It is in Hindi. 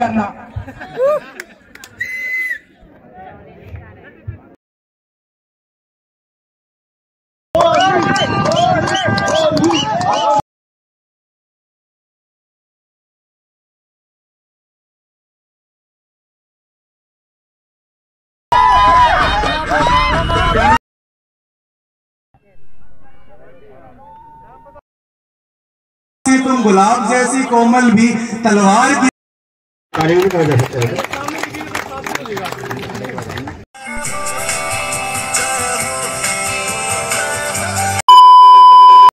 करना तुम गुलाब जैसी कोमल भी तलवार की.